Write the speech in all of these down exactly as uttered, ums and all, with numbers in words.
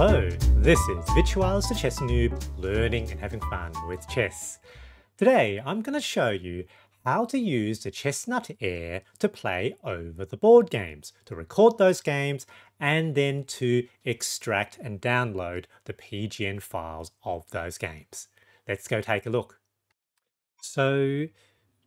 Hello, this is Vitualis the Chess Noob, learning and having fun with chess. Today I'm going to show you how to use the Chessnut Air to play over the board games, to record those games, and then to extract and download the P G N files of those games. Let's go take a look. So,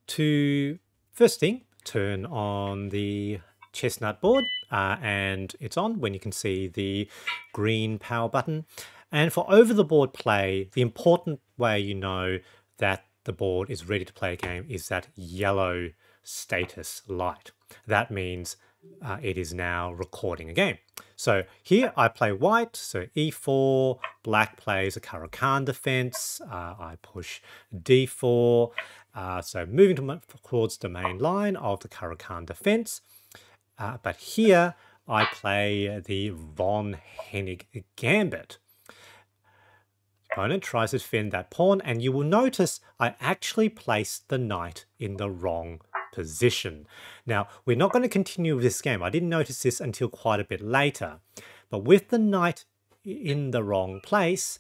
to first thing, turn on the Chessnut board uh, and it's on when you can see the green power button. And for over the board play, the important way you know that the board is ready to play a game is that yellow status light. That means uh, it is now recording a game. So here I play white, so e four, black plays a Caro-Kann defense, uh, I push d four, uh, so moving towards the main line of the Caro-Kann defense. Uh, but here I play the Von Hennig Gambit. Opponent tries to defend that pawn, and you will notice I actually placed the knight in the wrong position. Now, we're not going to continue with this game. I didn't notice this until quite a bit later. But with the knight in the wrong place,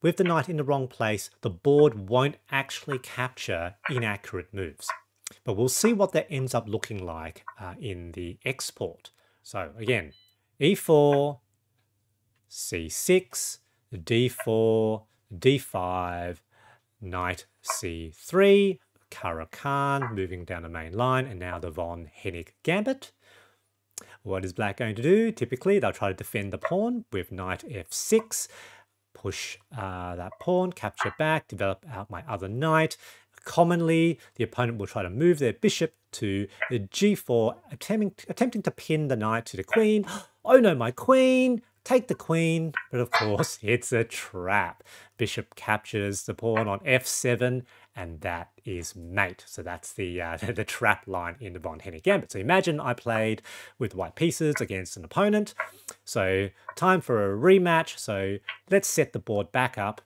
with the knight in the wrong place, the board won't actually capture inaccurate moves. But we'll see what that ends up looking like uh, in the export. So again, e four, c six, d four, d five, knight c three, Caro-Kann moving down the main line, and now the Von Hennig Gambit. What is black going to do? Typically, they'll try to defend the pawn with knight f six, push uh, that pawn, capture back, develop out my other knight. Commonly, the opponent will try to move their bishop to g four, attempting, attempting to pin the knight to the queen. Oh no, my queen! Take the queen, but of course it's a trap. Bishop captures the pawn on f seven, and that is mate. So that's the uh, the trap line in the Von Hennig Gambit. So imagine I played with white pieces against an opponent. So time for a rematch. So let's set the board back up,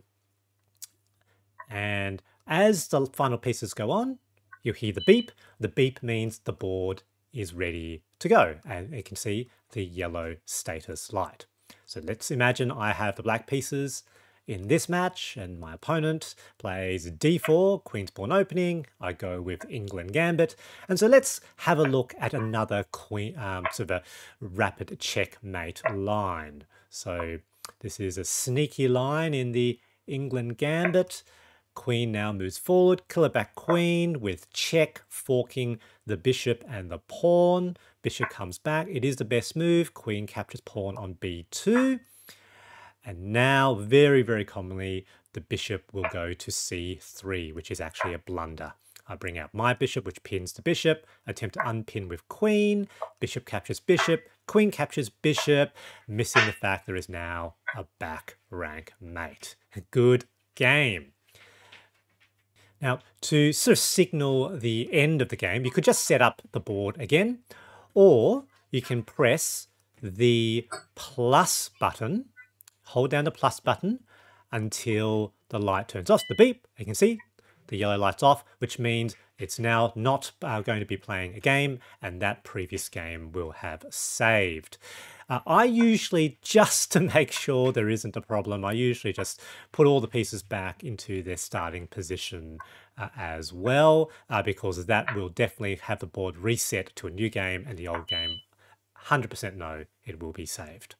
and as the final pieces go on, you hear the beep. The beep means the board is ready to go, and you can see the yellow status light. So let's imagine I have the black pieces in this match, and my opponent plays d four, queen's pawn opening. I go with Englund Gambit. And so let's have a look at another queen, um, sort of a rapid checkmate line. So this is a sneaky line in the Englund Gambit. Queen now moves forward, kill a back queen with check, forking the bishop and the pawn. Bishop comes back, it is the best move. Queen captures pawn on b two. And now, very, very commonly, the bishop will go to c three, which is actually a blunder. I bring out my bishop, which pins the bishop, attempt to unpin with queen, bishop captures bishop, queen captures bishop, missing the fact there is now a back rank mate. Good game. Now, to sort of signal the end of the game, you could just set up the board again, or you can press the plus button, hold down the plus button until the light turns off, the beep. You can see the yellow light's off, which means it's now not uh, going to be playing a game, and that previous game will have saved. Uh, I usually, just to make sure there isn't a problem, I usually just put all the pieces back into their starting position uh, as well, uh, because that will definitely have the board reset to a new game, and the old game, one hundred percent no, it will be saved.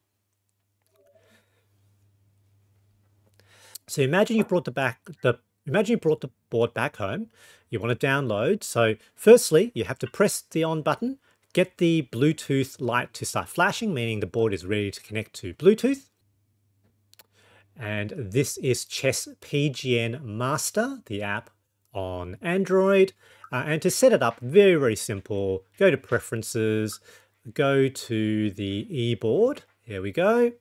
So imagine you brought the back the Imagine you brought the board back home. You want to download. So firstly, you have to press the on button, get the Bluetooth light to start flashing, meaning the board is ready to connect to Bluetooth. And this is Chess P G N Master, the app on Android. Uh, and to set it up, very, very simple. Go to Preferences, go to the eBoard. Here we go.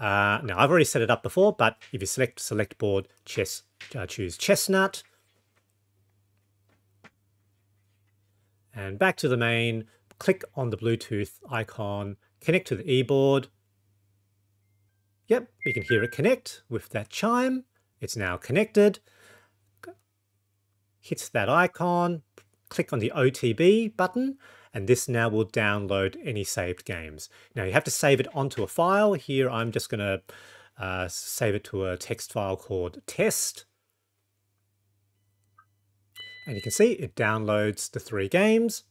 Uh, now, I've already set it up before, but if you select select board, chess, uh, choose Chessnut. And back to the main, click on the Bluetooth icon, connect to the eBoard. Yep, you can hear it connect with that chime. It's now connected. Hits that icon, click on the O T B button, and this now will download any saved games. Now you have to save it onto a file. Here I'm just going to uh, save it to a text file called test. And you can see it downloads the three games.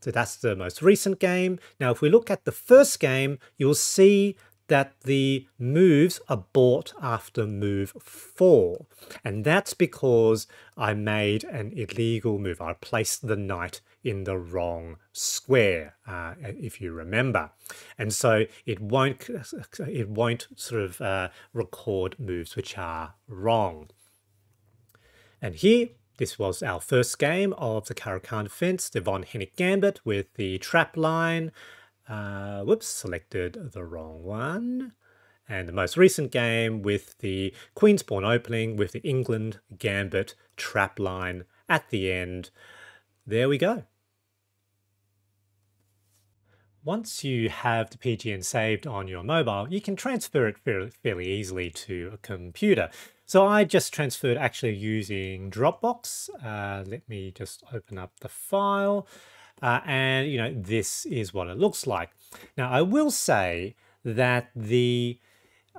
So that's the most recent game. Now if we look at the first game, you'll see that the moves are bought after move four. And that's because I made an illegal move. I placed the knight in the wrong square, uh, if you remember. And so it won't, it won't sort of uh, record moves which are wrong. And here, this was our first game of the Caro-Kann Defense, the Von Hennig Gambit with the trap line. Uh, whoops, selected the wrong one. And the most recent game with the Queen's Pawn opening with the Englund Gambit trap line at the end. There we go. Once you have the P G N saved on your mobile, you can transfer it fairly easily to a computer. So I just transferred actually using Dropbox. Uh, let me just open up the file. Uh, and, you know, this is what it looks like. Now, I will say that the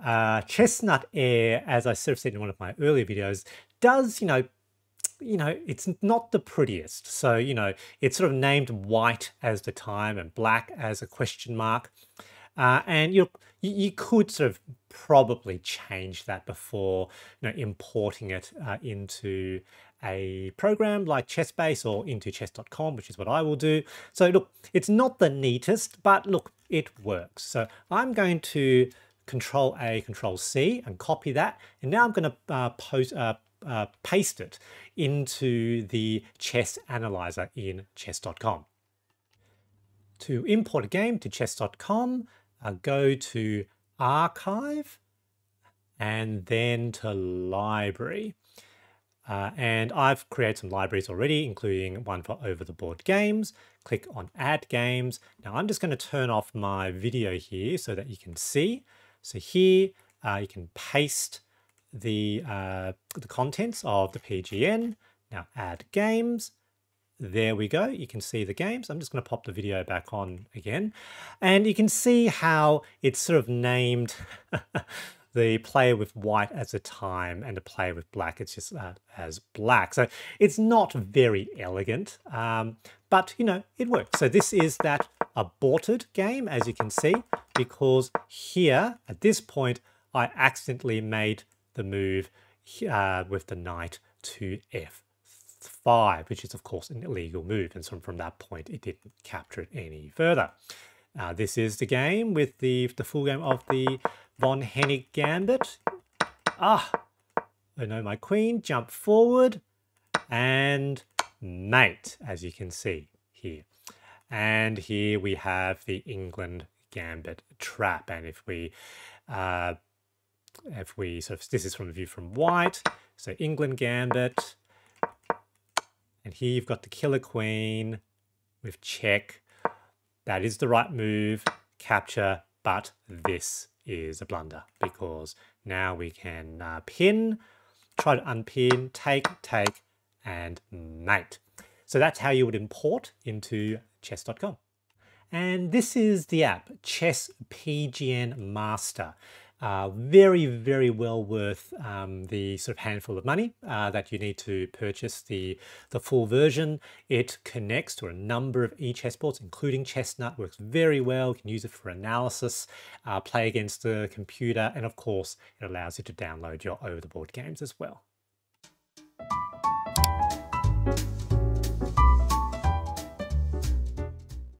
uh, Chessnut Air, as I sort of said in one of my earlier videos, does, you know, you know, it's not the prettiest. So, you know, it's sort of named white as the time and black as a question mark. Uh, and you you could sort of probably change that before, you know, importing it uh, into a program like Chessbase or into chess dot com, which is what I will do. So look, it's not the neatest, but look, it works. So I'm going to Control A, Control C, and copy that. And now I'm going to uh, post, uh, uh, paste it into the chess analyzer in chess dot com. To import a game to chess dot com, uh, go to Archive and then to Library. Uh, and I've created some libraries already, including one for over-the-board games. Click on Add Games. Now I'm just going to turn off my video here so that you can see. So here uh, you can paste the, uh, the contents of the P G N. Now Add Games. There we go. You can see the games. I'm just going to pop the video back on again. And you can see how it's sort of named the player with white as a time and the player with black, it's just uh, as black. So it's not very elegant, um, but, you know, it works. So this is that aborted game, as you can see, because here at this point, I accidentally made the move uh, with the knight to f three. five, which is of course an illegal move, and so from that point it didn't capture it any further. Uh, this is the game with the the full game of the Von Hennig Gambit. Ah, I know my queen, jump forward and mate, as you can see here. And here we have the Englund Gambit trap, and if we uh, if we sort of, this is from the view from white, so Englund Gambit. And here you've got the killer queen with check. That is the right move, capture, but this is a blunder because now we can uh, pin, try to unpin, take, take, and mate. So that's how you would import into chess dot com. And this is the app, Chess P G N Master. Uh, very, very well worth um, the sort of handful of money uh, that you need to purchase the, the full version. It connects to a number of e-chess boards, including Chessnut, works very well, you can use it for analysis, uh, play against the computer, and of course, it allows you to download your over-the-board games as well.